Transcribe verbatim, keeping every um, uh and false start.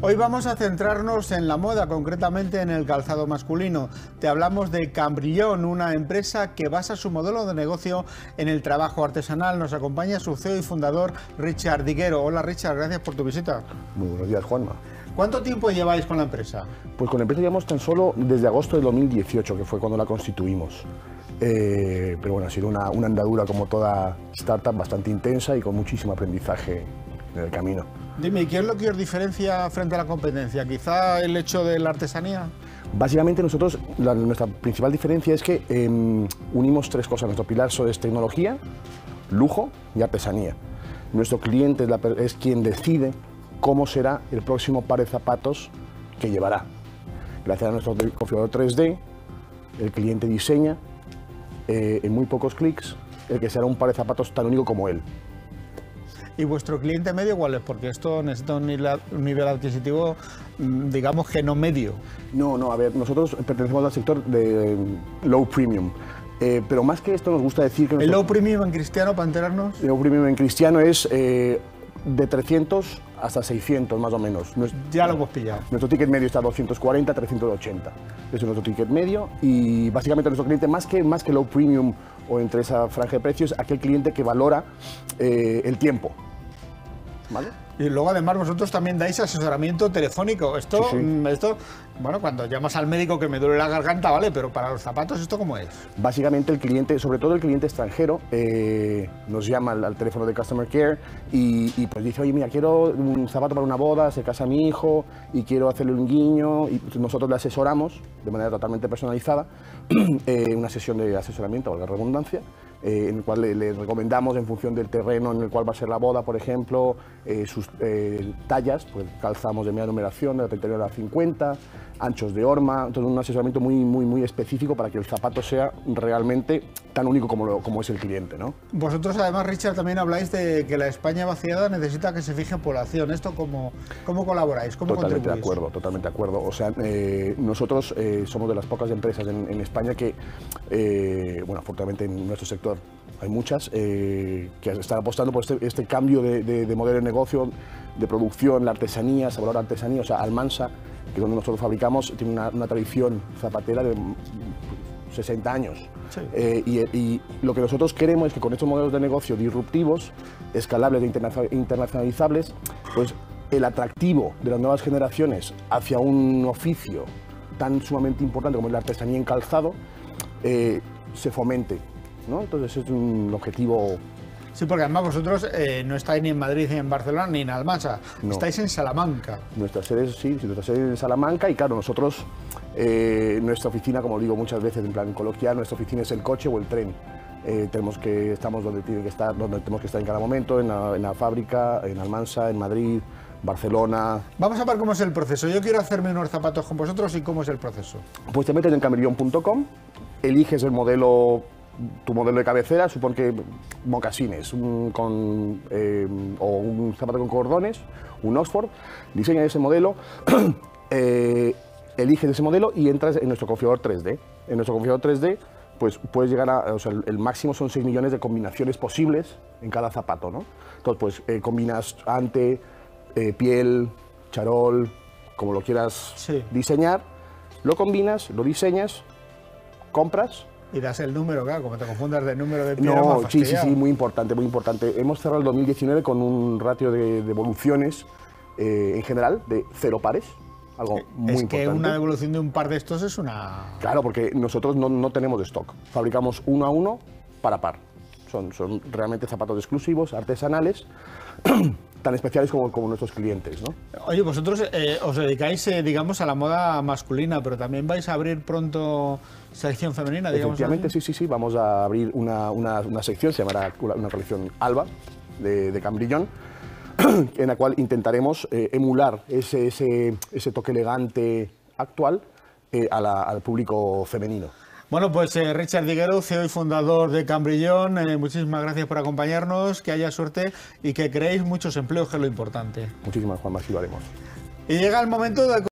Hoy vamos a centrarnos en la moda, concretamente en el calzado masculino. Te hablamos de Cambrillón, una empresa que basa su modelo de negocio en el trabajo artesanal. Nos acompaña su C E O y fundador, Richard Dighero. Hola, Richard, gracias por tu visita. Muy buenos días, Juanma. ¿Cuánto tiempo lleváis con la empresa? Pues con la empresa llevamos tan solo desde agosto de dos mil dieciocho, que fue cuando la constituimos. Eh, pero bueno, ha sido una, una andadura, como toda startup, bastante intensa y con muchísimo aprendizaje en el camino. Dime, ¿qué es lo que os diferencia frente a la competencia? ¿Quizá el hecho de la artesanía? Básicamente nosotros, la, nuestra principal diferencia es que eh, unimos tres cosas. Nuestro pilar es tecnología, lujo y artesanía. Nuestro cliente es, la, es quien decide cómo será el próximo par de zapatos que llevará. Gracias a nuestro configurador tres D, el cliente diseña eh, en muy pocos clics el que será un par de zapatos tan único como él. ¿Y vuestro cliente medio cuál es? Porque esto necesita un nivel adquisitivo, digamos, que no medio. No, no, a ver, nosotros pertenecemos al sector de low premium, eh, pero más que esto nos gusta decir que... ¿El low premium en cristiano, para enterarnos? El low premium en cristiano es eh, de trescientos hasta seiscientos, más o menos. Nuestro, ya lo hemos pillado. Nuestro ticket medio está a doscientos cuarenta, trescientos ochenta. Ese es nuestro ticket medio y básicamente nuestro cliente, más que, más que low premium o entre esa franja de precios, aquel cliente que valora eh, el tiempo. ¿Vale? Y luego además vosotros también dais asesoramiento telefónico. Esto, sí, sí. esto, bueno, cuando llamas al médico que me duele la garganta, vale, pero para los zapatos, ¿esto cómo es? Básicamente el cliente, sobre todo el cliente extranjero, eh, nos llama al, al teléfono de Customer Care y, y pues dice, oye, mira, quiero un zapato para una boda, se casa mi hijo y quiero hacerle un guiño, y nosotros le asesoramos de manera totalmente personalizada, eh, una sesión de asesoramiento, valga la redundancia, Eh, en el cual le, le recomendamos en función del terreno en el cual va a ser la boda, por ejemplo, eh, sus eh, tallas, pues calzamos de media numeración, de la treinta y nueve a la cincuenta, anchos de horma, entonces un asesoramiento muy, muy, muy específico para que el zapato sea realmente tan único como, lo, como es el cliente, ¿no? Vosotros además, Richard, también habláis de que la España vaciada necesita que se fije en población. ¿Esto cómo, cómo colaboráis? ¿Cómo totalmente contribuís? De acuerdo, totalmente de acuerdo. O sea, eh, nosotros eh, somos de las pocas empresas en, en España que, eh, bueno, afortunadamente en nuestro sector hay muchas eh, que están apostando por este, este cambio de, de, de modelo de negocio, de producción, la artesanía, sabor a la artesanía. O sea, Almansa, que es donde nosotros fabricamos, tiene una, una tradición zapatera de sesenta años. Sí. Eh, y, y lo que nosotros queremos es que con estos modelos de negocio disruptivos, escalables e internacionalizables, pues el atractivo de las nuevas generaciones hacia un oficio tan sumamente importante como es la artesanía en calzado, eh, se fomente, ¿no? Entonces es un objetivo... Sí, porque además vosotros eh, no estáis ni en Madrid, ni en Barcelona, ni en Almansa, no. Estáis en Salamanca. Nuestra sede, sí, nuestra sede es en Salamanca y claro, nosotros, eh, nuestra oficina, como digo muchas veces en plan coloquial, nuestra oficina es el coche o el tren. Eh, tenemos que, estamos donde, tiene que estar, donde tenemos que estar en cada momento, en la, en la fábrica, en Almansa, en Madrid, Barcelona... Vamos a ver cómo es el proceso. Yo quiero hacerme unos zapatos con vosotros y cómo es el proceso. Pues te metes en cambrillón punto com, eliges el modelo... tu modelo de cabecera, supón que mocasines un, con, eh, o un zapato con cordones, un Oxford, diseña ese modelo, eh, eliges ese modelo y entras en nuestro configurador tres D. En nuestro configurador tres D pues puedes llegar a, o sea, el máximo son seis millones de combinaciones posibles en cada zapato, ¿no? Entonces pues eh, combinas ante, eh, piel, charol, como lo quieras sí. diseñar, lo combinas, lo diseñas, compras. Y das el número, claro, como te confundas de número de piedra. No, sí, sí, sí, muy importante, muy importante. Hemos cerrado el dos mil diecinueve con un ratio de devoluciones eh, en general de cero pares, algo es muy importante. Es que una devolución de un par de estos es una... Claro, porque nosotros no, no tenemos stock, fabricamos uno a uno para par. Son, son realmente zapatos exclusivos, artesanales, tan especiales como, como nuestros clientes, ¿no? Oye, vosotros eh, os dedicáis, eh, digamos, a la moda masculina, pero también vais a abrir pronto sección femenina, digamos. Efectivamente, así. sí, sí, sí. Vamos a abrir una, una, una sección, se llamará una colección Alba, de, de Cambrillón, en la cual intentaremos eh, emular ese, ese, ese toque elegante actual eh, a la, al público femenino. Bueno, pues eh, Richard Dighero, C E O y fundador de Cambrillón, eh, muchísimas gracias por acompañarnos, que haya suerte y que creéis muchos empleos, que es lo importante. Muchísimas, Juanma, así lo haremos. Y llega el momento de...